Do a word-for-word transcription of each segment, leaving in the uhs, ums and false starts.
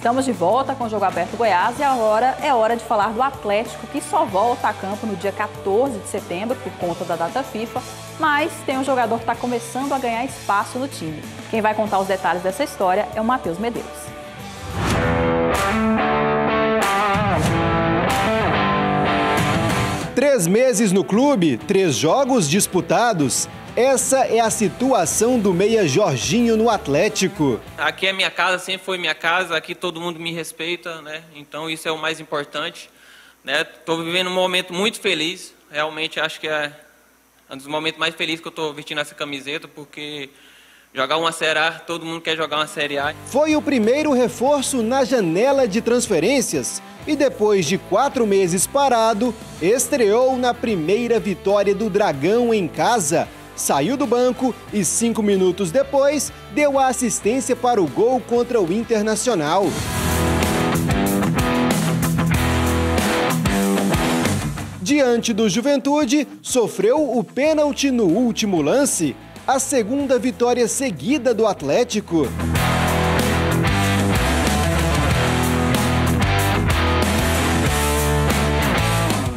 Estamos de volta com o Jogo Aberto Goiás e agora é hora de falar do Atlético, que só volta a campo no dia quatorze de setembro por conta da data FIFA, mas tem um jogador que está começando a ganhar espaço no time. Quem vai contar os detalhes dessa história é o Matheus Medeiros. Três meses no clube, três jogos disputados. Essa é a situação do meia Jorginho no Atlético. Aqui é minha casa, sempre foi minha casa, aqui todo mundo me respeita, né? Então isso é o mais importante, né? Estou vivendo um momento muito feliz, realmente acho que é um dos momentos mais felizes que eu estou vestindo essa camiseta, porque jogar uma Série A, todo mundo quer jogar uma Série A. Foi o primeiro reforço na janela de transferências e depois de quatro meses parado, estreou na primeira vitória do Dragão em casa. Saiu do banco e cinco minutos depois deu a assistência para o gol contra o Internacional. Diante do Juventude, sofreu o pênalti no último lance, a segunda vitória seguida do Atlético.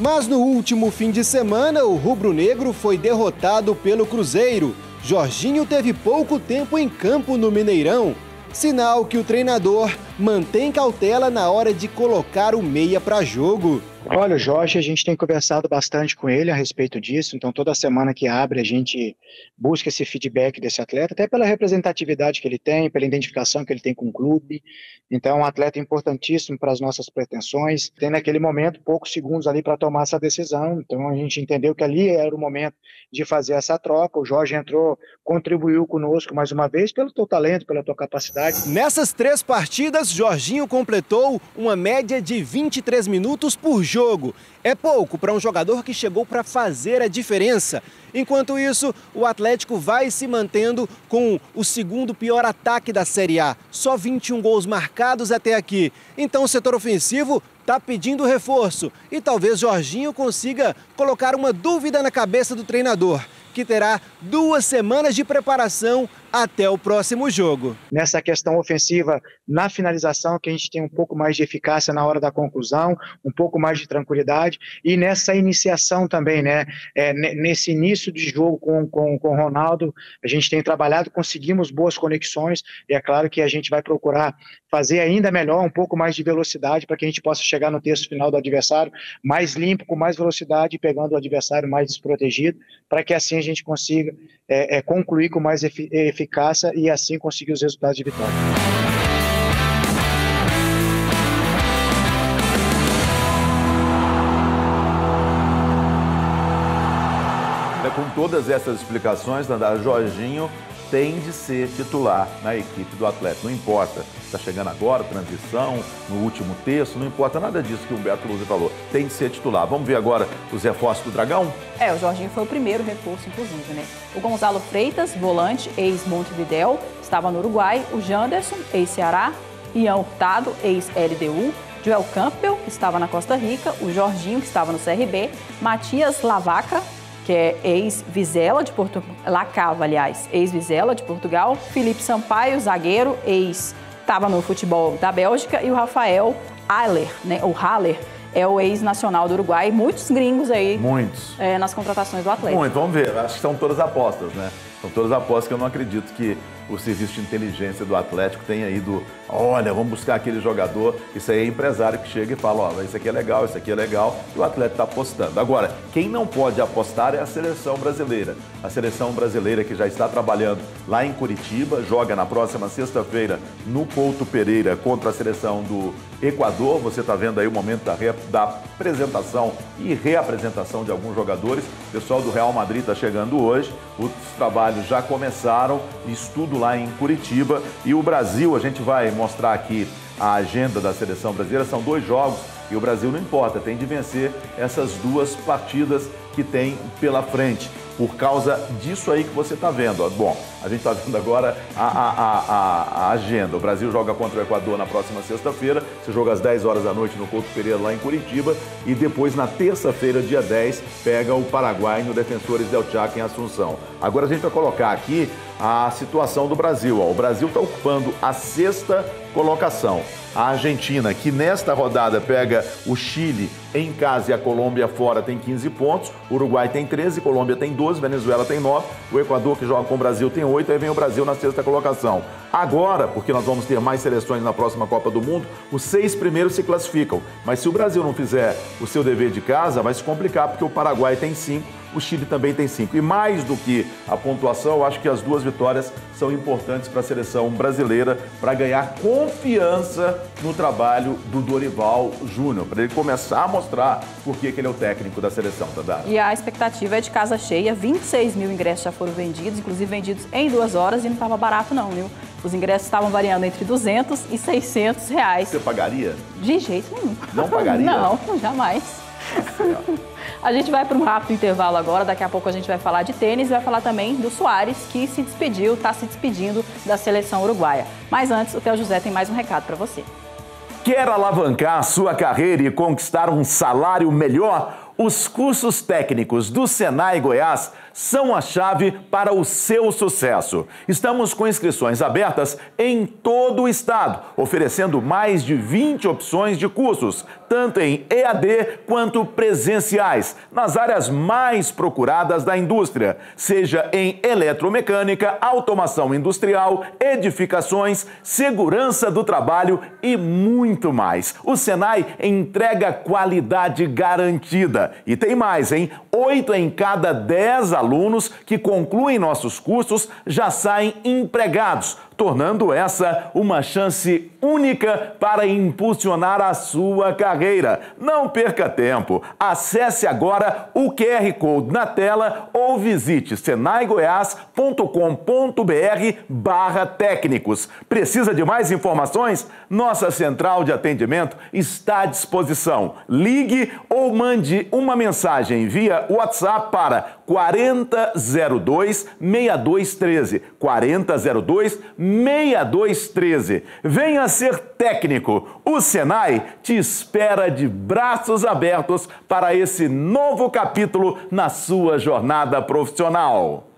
Mas no último fim de semana, o rubro-negro foi derrotado pelo Cruzeiro. Jorginho teve pouco tempo em campo no Mineirão. Sinal que o treinador mantém cautela na hora de colocar o meia para jogo. Olha, o Jorge, a gente tem conversado bastante com ele a respeito disso. Então, toda semana que abre, a gente busca esse feedback desse atleta, até pela representatividade que ele tem, pela identificação que ele tem com o clube. Então, é um atleta importantíssimo para as nossas pretensões. Tem, naquele momento, poucos segundos ali para tomar essa decisão. Então, a gente entendeu que ali era o momento de fazer essa troca. O Jorge entrou, contribuiu conosco mais uma vez pelo teu talento, pela tua capacidade. Nessas três partidas, Jorginho completou uma média de vinte e três minutos por jogo. jogo. É pouco para um jogador que chegou para fazer a diferença. Enquanto isso, o Atlético vai se mantendo com o segundo pior ataque da Série A. Só vinte e um gols marcados até aqui. Então o setor ofensivo está pedindo reforço e talvez Jorginho consiga colocar uma dúvida na cabeça do treinador, que terá duas semanas de preparação até o próximo jogo. Nessa questão ofensiva, na finalização, que a gente tem um pouco mais de eficácia na hora da conclusão, um pouco mais de tranquilidade, e nessa iniciação também, né? É, nesse início de jogo com, com, com o Ronaldo, a gente tem trabalhado, conseguimos boas conexões, e é claro que a gente vai procurar fazer ainda melhor, um pouco mais de velocidade, para que a gente possa chegar no terço final do adversário mais limpo, com mais velocidade, pegando o adversário mais desprotegido, para que assim a gente consiga é, é, concluir com mais eficácia eficácia e assim conseguir os resultados de vitória. Com todas essas explicações, Dandara, Jorginho tem de ser titular na equipe do Atlético. Não importa se está chegando agora, transição, no último terço, não importa nada disso que o Humberto Lúcio falou. Tem de ser titular. Vamos ver agora os reforços do Dragão? É, o Jorginho foi o primeiro reforço, inclusive, né? O Gonzalo Freitas, volante, ex-Montevidéu, estava no Uruguai. O Janderson, ex-Ceará. Ian Hurtado, ex-L D U. Joel Campbell, que estava na Costa Rica. O Jorginho, que estava no C R B. Matias Lavaca, que é ex-Vizela de Portugal, Lacava, aliás, ex-Vizela de Portugal, Felipe Sampaio, zagueiro, ex estava no futebol da Bélgica, e o Rafael Haller, né? O Haller é o ex-nacional do Uruguai, muitos gringos aí. Muitos. É, nas contratações do Atlético. Muito, vamos ver, acho que são todas apostas, né? São todas apostas que eu não acredito que o serviço de inteligência do Atlético tenha ido, olha, vamos buscar aquele jogador. Isso aí é empresário que chega e fala, ó, isso aqui é legal, isso aqui é legal, e o Atlético está apostando. Agora, quem não pode apostar é a seleção brasileira. A seleção brasileira que já está trabalhando lá em Curitiba, joga na próxima sexta-feira no Couto Pereira contra a seleção do Equador. Você está vendo aí o momento da, da apresentação e reapresentação de alguns jogadores. O pessoal do Real Madrid está chegando hoje, os trabalhos já começaram, estudo lá em Curitiba. E o Brasil, a gente vai mostrar aqui a agenda da seleção brasileira, são dois jogos e o Brasil não importa, tem de vencer essas duas partidas que tem pela frente, por causa disso aí que você está vendo. Bom, a gente está vendo agora a, a, a, a agenda. O Brasil joga contra o Equador na próxima sexta-feira, se joga às dez horas da noite no Couto Pereira, lá em Curitiba, e depois, na terça-feira, dia dez, pega o Paraguai no Defensores Del Chaco, em Assunção. Agora a gente vai colocar aqui a situação do Brasil. Ó, o Brasil está ocupando a sexta colocação. A Argentina, que nesta rodada pega o Chile em casa e a Colômbia fora, tem quinze pontos. O Uruguai tem treze, Colômbia tem doze, Venezuela tem nove. O Equador, que joga com o Brasil, tem oito. Aí vem o Brasil na sexta colocação. Agora, porque nós vamos ter mais seleções na próxima Copa do Mundo, os seis primeiros se classificam. Mas se o Brasil não fizer o seu dever de casa, vai se complicar, porque o Paraguai tem cinco, o Chile também tem cinco. E mais do que a pontuação, eu acho que as duas vitórias são importantes para a seleção brasileira, para ganhar confiança no trabalho do Dorival Júnior, para ele começar a mostrar por que ele é o técnico da seleção, Tadá. E a expectativa é de casa cheia, vinte e seis mil ingressos já foram vendidos, inclusive vendidos em duas horas, e não estava barato não, viu? Os ingressos estavam variando entre duzentos e seiscentos reais. Você pagaria? De jeito nenhum. Não pagaria? Não, jamais. A gente vai para um rápido intervalo agora, daqui a pouco a gente vai falar de tênis e vai falar também do Soares, que se despediu, está se despedindo da seleção uruguaia. Mas antes, o Theo José tem mais um recado para você. Quer alavancar sua carreira e conquistar um salário melhor? Os cursos técnicos do SENAI Goiás são a chave para o seu sucesso. Estamos com inscrições abertas em todo o estado, oferecendo mais de vinte opções de cursos, tanto em E A D quanto presenciais, nas áreas mais procuradas da indústria, seja em eletromecânica, automação industrial, edificações, segurança do trabalho e muito mais. O SENAI entrega qualidade garantida. E tem mais, hein? Oito em cada dez alunos que concluem nossos cursos já saem empregados, tornando essa uma chance única para impulsionar a sua carreira. Não perca tempo. Acesse agora o Q R Code na tela ou visite senai goiás ponto com ponto br barra técnicos. Precisa de mais informações? Nossa central de atendimento está à disposição. Ligue ou mande uma mensagem via WhatsApp para quatro zero zero dois, seis dois um três, quatro zero zero dois, seis dois um três. Venha ser técnico. O SENAI te espera de braços abertos para esse novo capítulo na sua jornada profissional.